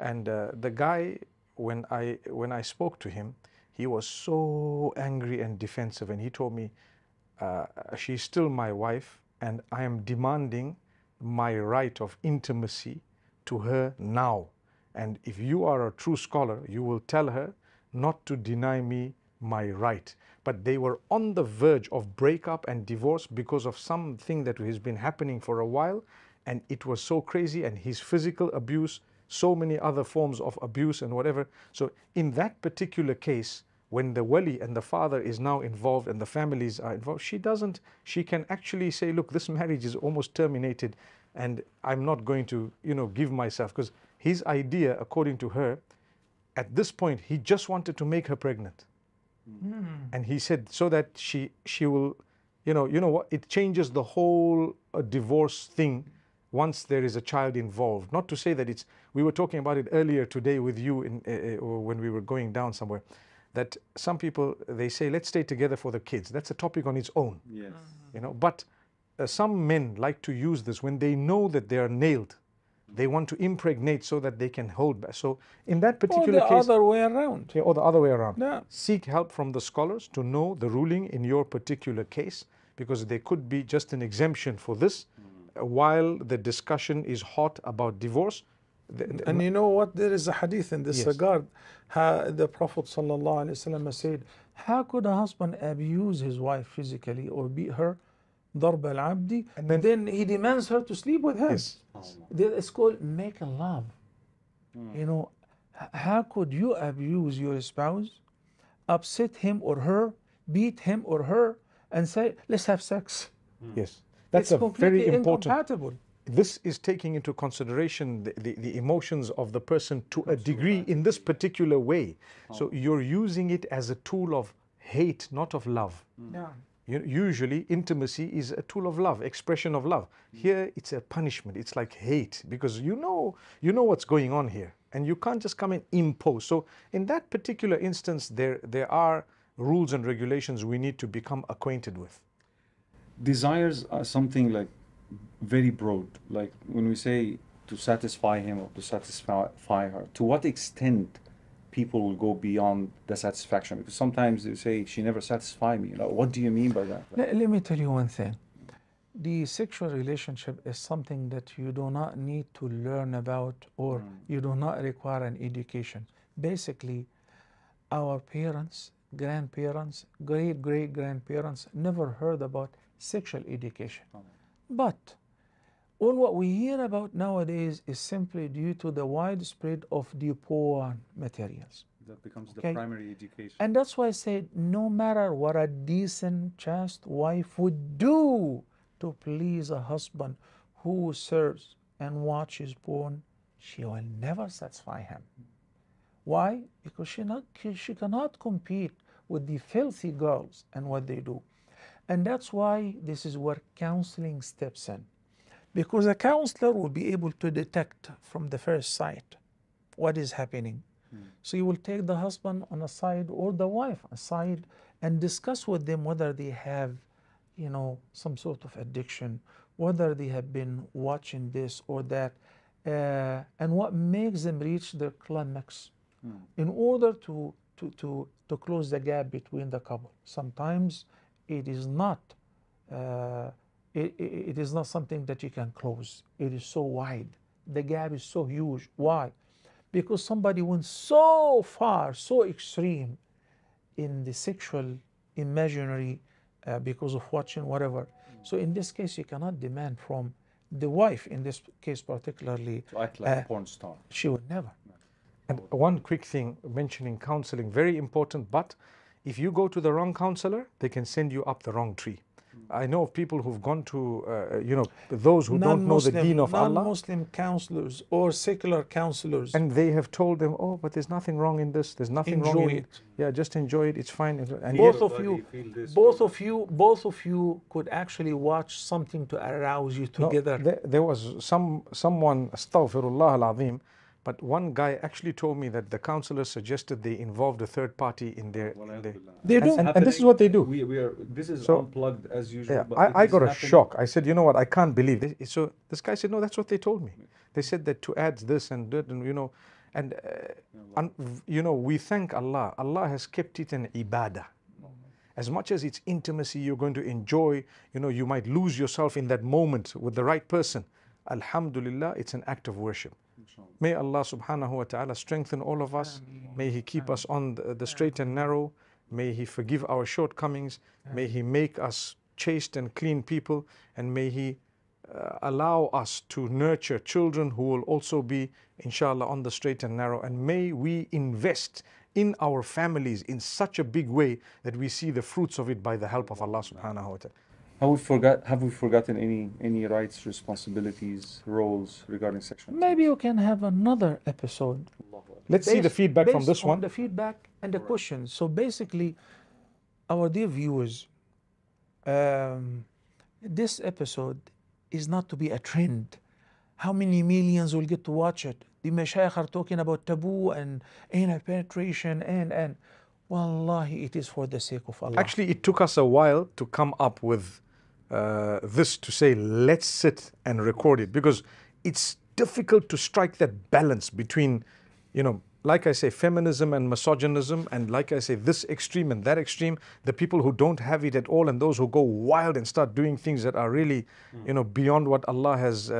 and the guy, when I spoke to him, he was so angry and defensive, and he told me, she's still my wife, and I am demanding my right of intimacy to her now. And if you are a true scholar, you will tell her not to deny me my right. But they were on the verge of breakup and divorce because of something that has been happening for a while, and it was so crazy, and his physical abuse, so many other forms of abuse and whatever. So in that particular case, when the wali and the father is now involved and the families are involved, she can actually say, look, this marriage is almost terminated, and I'm not going to, you know, give myself. Because his idea, according to her, at this point, he just wanted to make her pregnant. Mm. And he said, so that she will, you know what, it changes the whole divorce thing once there is a child involved. Not to say that it's, we were talking about it earlier today with you in, when we were going down somewhere, that some people, they say, let's stay together for the kids. That's a topic on its own. Yes. You know, but some men like to use this when they know that they are nailed. They want to impregnate so that they can hold back. So in that particular case... Or the other way around. Yeah, or the other way around. Yeah. Seek help from the scholars to know the ruling in your particular case, because there could be just an exemption for this. While the discussion is hot about divorce. And you know what? There is a hadith in this regard. The Prophet ﷺ said, how could a husband abuse his wife physically or beat her? Darb al-abdi, and then he demands her to sleep with him. Yes. It's called make love. Mm. You know, how could you abuse your spouse, upset him or her, beat him or her, and say, let's have sex? Mm. Yes, that's a very important. This is taking into consideration the emotions of the person to a degree in this particular way. Oh. So you're using it as a tool of hate, not of love. Mm. Yeah. Usually intimacy is a tool of love, expression of love. Here it's a punishment, it's like hate, because you know what's going on here, and you can't just come and impose. So in that particular instance, there are rules and regulations we need to become acquainted with. Desires are something like very broad, like when we say to satisfy him or to satisfy her, to what extent people will go beyond the satisfaction? Because sometimes they say, she never satisfied me. You know, what do you mean by that? Let me tell you one thing. The sexual relationship is something that you do not need to learn about, or you do not require an education. Basically, our parents, grandparents, great-great-grandparents never heard about sexual education. But all what we hear about nowadays is simply due to the widespread of the porn materials. That becomes the primary education. And that's why I said, no matter what a decent, chaste wife would do to please a husband who serves and watches porn, she will never satisfy him. Why? Because she cannot compete with the filthy girls and what they do. And that's why this is where counseling steps in. Because a counselor will be able to detect from the first sight what is happening. Mm. So you will take the husband on a side or the wife aside and discuss with them whether they have, you know, some sort of addiction, whether they have been watching this or that, and what makes them reach their climax in order to close the gap between the couple. Sometimes it is not... It is not something that you can close. It is so wide. The gap is so huge. Why? Because somebody went so far, so extreme in the sexual imaginary because of watching whatever. So in this case, you cannot demand from the wife, in this case particularly. To act like a porn star. She would never. And one quick thing, mentioning counseling, very important, but if you go to the wrong counselor, they can send you up the wrong tree. I know of people who've gone to, those who don't know the deen of Allah. Non-Muslim counselors or secular counselors. And they have told them, oh, but there's nothing wrong in this. There's nothing wrong in it. Yeah, just enjoy it. It's fine. And both of you could actually watch something to arouse you together. No, there was someone, astaghfirullah al-azim, but one guy actually told me that the counselor suggested they involved a third party in their... They do, and this is what they do. This is unplugged as usual. Yeah, but I got a shock. I said, you know what, I can't believe this. So this guy said, no, that's what they told me. They said that to add this and that, and we thank Allah. Allah has kept it an ibadah. As much as it's intimacy, you're going to enjoy, you might lose yourself in that moment with the right person. Alhamdulillah, it's an act of worship. May Allah subhanahu wa ta'ala strengthen all of us. May He keep us on the straight and narrow. May He forgive our shortcomings. May He make us chaste and clean people. And may He allow us to nurture children who will also be, inshallah, on the straight and narrow. And may we invest in our families in such a big way that we see the fruits of it by the help of Allah subhanahu wa ta'ala. Have we forgotten any rights, responsibilities, roles regarding sexuality? Maybe you can have another episode. Let's see the feedback from this one. The feedback and the questions. So basically, our dear viewers, this episode is not to be a trend. How many millions will get to watch it? The mashaykh are talking about taboo and anal penetration and. Wallahi, it is for the sake of Allah. Actually, it took us a while to come up with this, to say let's sit and record it, because it's difficult to strike that balance between, like I say, feminism and misogynism, and like I say, this extreme and that extreme, the people who don't have it at all and those who go wild and start doing things that are really beyond what Allah has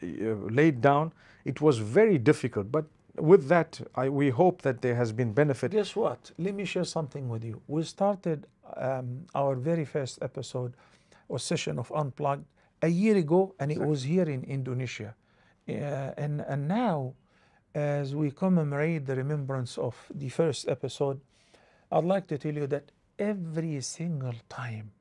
laid down. It was very difficult, but with that, we hope that there has been benefit. Guess what? Let me share something with you. We started our very first episode or session of Unplugged a year ago, and it was here in Indonesia. And now, as we commemorate the remembrance of the first episode, I'd like to tell you that every single time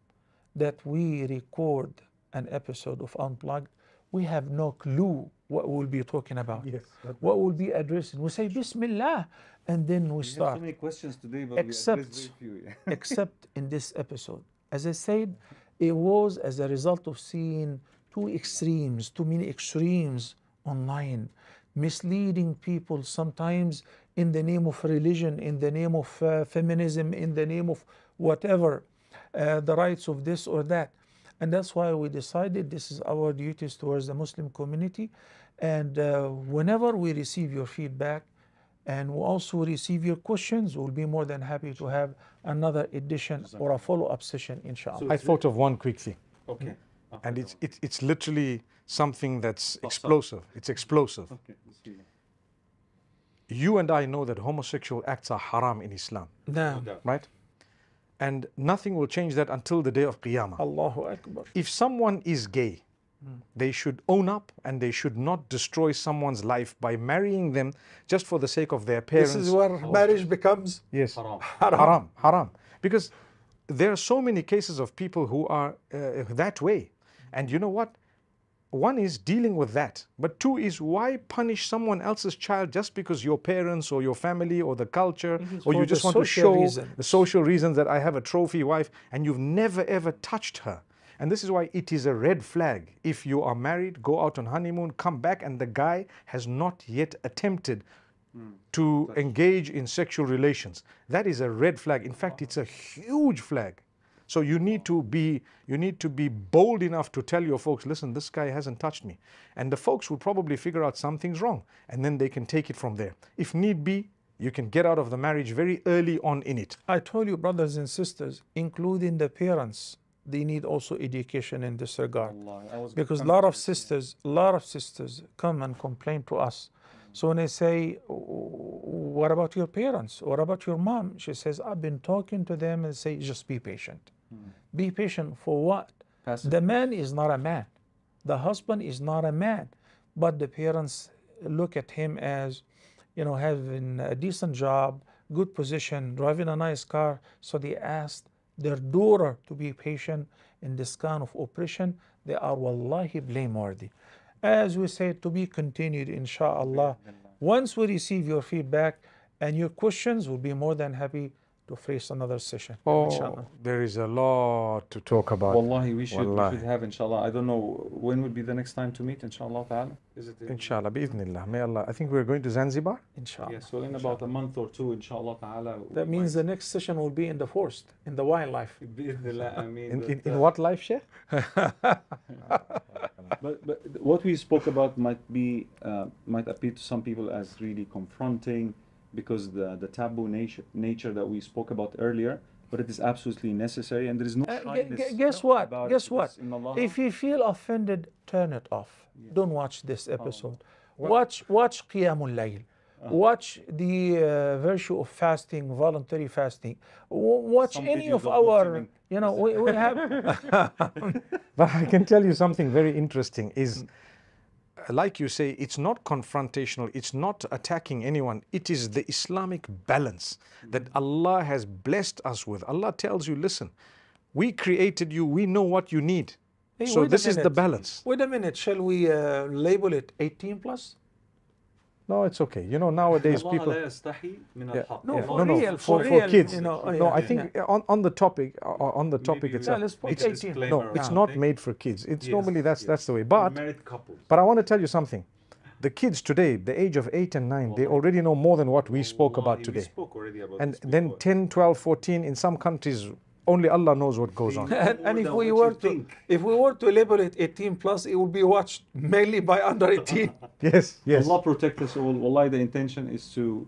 that we record an episode of Unplugged, we have no clue what we'll be talking about, what we'll be addressing. We say Bismillah, and then we start. Have so many questions today, but except in this episode. As I said, it was as a result of seeing too many extremes online, misleading people sometimes in the name of religion, in the name of feminism, in the name of whatever, the rights of this or that. And that's why we decided this is our duties towards the Muslim community. And whenever we receive your feedback and we also receive your questions, we'll be more than happy to have another edition or a follow-up session, inshallah. So I thought of one quick thing. Okay. And it's literally something that's explosive. It's explosive. Okay. You and I know that homosexual acts are haram in Islam. No. Right? And nothing will change that until the day of Qiyamah. Allahu Akbar. If someone is gay, they should own up, and they should not destroy someone's life by marrying them just for the sake of their parents. This is where marriage becomes haram. Because there are so many cases of people who are that way. And you know what? One is dealing with that, but two is, why punish someone else's child just because your parents or your family or the culture, or you just want to show the social reasons that I have a trophy wife and you've never ever touched her. And this is why it is a red flag. If you are married, go out on honeymoon, come back, and the guy has not yet attempted to engage in sexual relations. That is a red flag. In fact, it's a huge flag. So you need to be bold enough to tell your folks, listen, this guy hasn't touched me. And the folks will probably figure out something's wrong, and then they can take it from there. If need be, you can get out of the marriage very early on in it. I told you, brothers and sisters, including the parents, they need also education in this regard. Because a lot of sisters come and complain to us. So when I say, what about your parents? What about your mom? She says, I've been talking to them, and say, just be patient. Be patient for what? The man is not a man. The husband is not a man. But the parents look at him as, having a decent job, good position, driving a nice car. So they asked their daughter to be patient in this kind of oppression, they are wallahi blameworthy. As we say, to be continued, inshallah. Once we receive your feedback and your questions, we'll be more than happy to face another session. Oh, there is a lot to talk about. Wallahi, we should have, inshallah. I don't know when would be the next time to meet, inshallah ta'ala. Is it? Inshallah, bi'idhnillah. May Allah. I think we're going to Zanzibar. Inshallah. Yes, well, in about a month or two, inshallah ta'ala. That means the next session will be in the forest, in the wildlife. Bi'idhnillah, I mean. In what life, Sheikh? But what we spoke about might appear to some people as really confronting, because the taboo nature that we spoke about earlier, but it is absolutely necessary, and there is no guess what? If you feel offended, turn it off. Yeah. Don't watch this episode. Watch Qiyamul Layl. Watch the virtue of fasting, voluntary fasting. Watch some any of our, you know, we have. But I can tell you something very interesting is, like you say, it's not confrontational, it's not attacking anyone, it is the Islamic balance that Allah has blessed us with. Allah tells you, listen, we created you, we know what you need. Hey, so this is the balance. Wait a minute, shall we label it 18 plus? No, it's okay. You know, nowadays people... for kids. You know, I think on the topic itself, it's no, it's not made for kids. It's normally that's the way. But I want to tell you something. The kids today, the age of 8 and 9, they already know more than what we spoke about today. And then 10, 12, 14, in some countries, only Allah knows what goes on. And if we were to label it 18 plus, it would be watched mainly by under 18. Yes, yes. Allah protect us all. Wallahi, the intention is to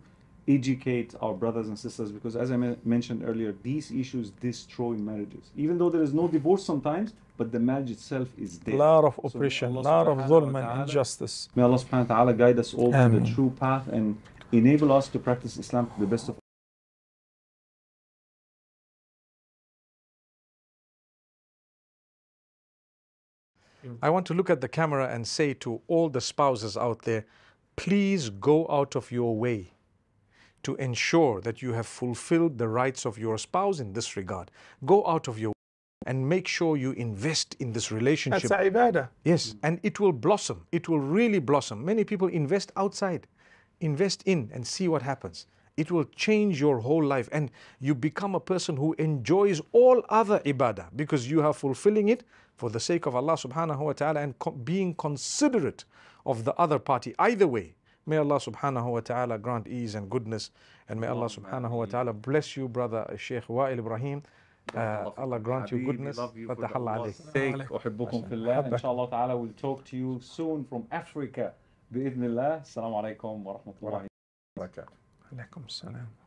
educate our brothers and sisters, because as I mentioned earlier, these issues destroy marriages. Even though there is no divorce sometimes, but the marriage itself is dead. A lot of oppression, a lot of dhulm and injustice. May Allah subhanahu wa ta'ala guide us all to the true path and enable us to practice Islam to the best of I want to look at the camera and say to all the spouses out there, please go out of your way to ensure that you have fulfilled the rights of your spouse in this regard. Go out of your way and make sure you invest in this relationship. That's ibadah. Yes, and it will blossom. It will really blossom. Many people invest outside, invest in and see what happens. It will change your whole life and you become a person who enjoys all other ibadah because you are fulfilling it for the sake of Allah subhanahu wa ta'ala and being considerate of the other party. Either way, may Allah subhanahu wa ta'ala grant ease and goodness, and may Allah subhanahu wa ta'ala bless you, brother Sheikh Wael Ibrahim. Allah grant you goodness. Inshallah ta'ala, we'll talk to you soon from Africa. Bi-idhnillah. Assalamu alaikum wa rahmatullahi wa barakatuh. Alaikum salam.